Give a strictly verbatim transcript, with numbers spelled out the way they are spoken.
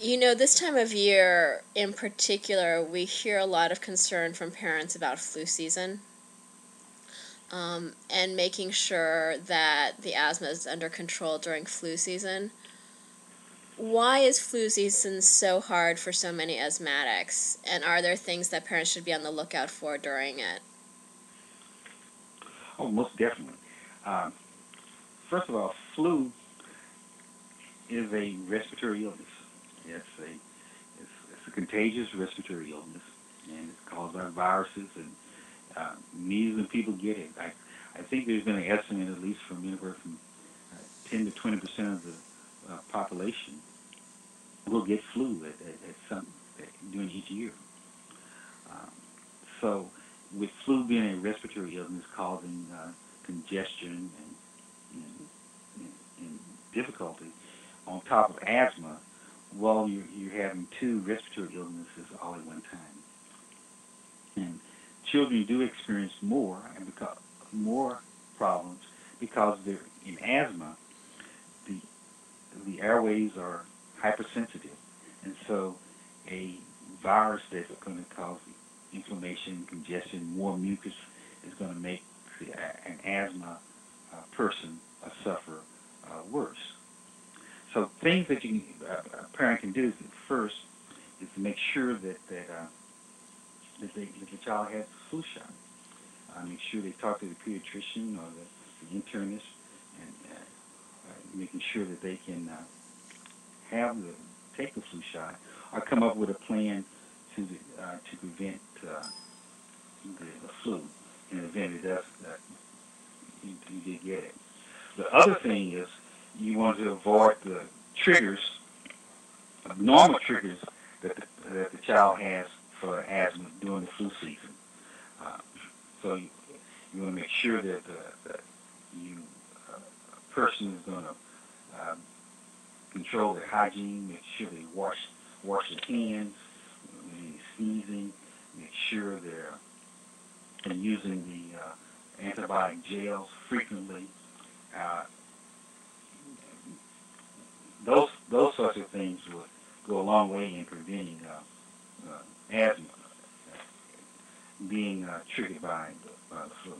You know, this time of year in particular, we hear a lot of concern from parents about flu season um, and making sure that the asthma is under control during flu season. Why is flu season so hard for so many asthmatics? And are there things that parents should be on the lookout for during it? Oh, most definitely. Uh, first of all, flu is a respiratory illness. It's a, it's, it's a contagious respiratory illness, and it's caused by viruses, and uh, millions of people get it. I, I think there's been an estimate, at least from anywhere from uh, ten to twenty percent of the uh, population will get flu at, at, at some at, during each year. Um, so with flu being a respiratory illness causing uh, congestion and, and, and difficulty, on top of asthma, well, you're, you're having two respiratory illnesses all at one time. And children do experience more and because, more problems because they're in asthma, the, the airways are hypersensitive. And so a virus that's going to cause inflammation, congestion, more mucus is going to make the, an asthma uh, person, a sufferer, uh, worse. So things that you, uh, a parent can do is first is to make sure that that, uh, that, they, that the child has the flu shot. Uh, make sure they talk to the pediatrician or the, the internist, and uh, uh, making sure that they can uh, have the take the flu shot, or come up with a plan to the, uh, to prevent uh, the, the flu in the event it does uh, you, you did get it. The other thing is, you want to avoid the triggers, abnormal triggers that the, that the child has for asthma during the flu season. Uh, so you, you want to make sure that, uh, that you, uh, a person is going to uh, control their hygiene, make sure they wash wash their hands when they're sneezing, make sure they're, they're using the uh, antibiotic gels frequently. Uh, Those those sorts of things will go a long way in preventing uh, uh, asthma being uh, triggered by the, by the flu.